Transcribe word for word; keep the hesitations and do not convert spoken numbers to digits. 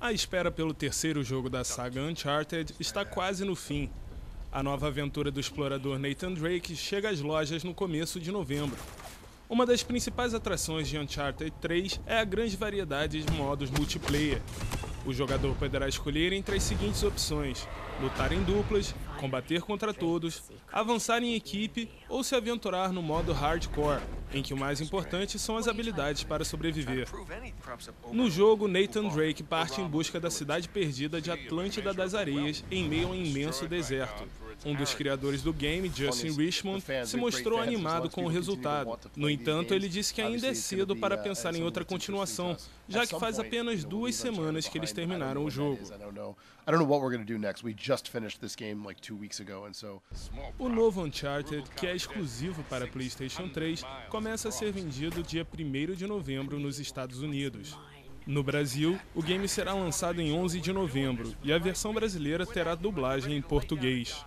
A espera pelo terceiro jogo da saga Uncharted está quase no fim. A nova aventura do explorador Nathan Drake chega às lojas no começo de novembro. Uma das principais atrações de Uncharted três é a grande variedade de modos multiplayer. O jogador poderá escolher entre as seguintes opções: lutar em duplas, combater contra todos, avançar em equipe ou se aventurar no modo hardcore, em que o mais importante são as habilidades para sobreviver. No jogo, Nathan Drake parte em busca da cidade perdida de Atlântida das Areias em meio a um imenso deserto. Um dos criadores do game, Justin Richmond, se mostrou animado com o resultado. No entanto, ele disse que ainda é cedo para pensar em outra continuação, já que faz apenas duas semanas que eles terminaram o jogo. O novo Uncharted, que é exclusivo para PlayStation três, começa a ser vendido dia primeiro de novembro nos Estados Unidos. No Brasil, o game será lançado em onze de novembro e a versão brasileira terá dublagem em português.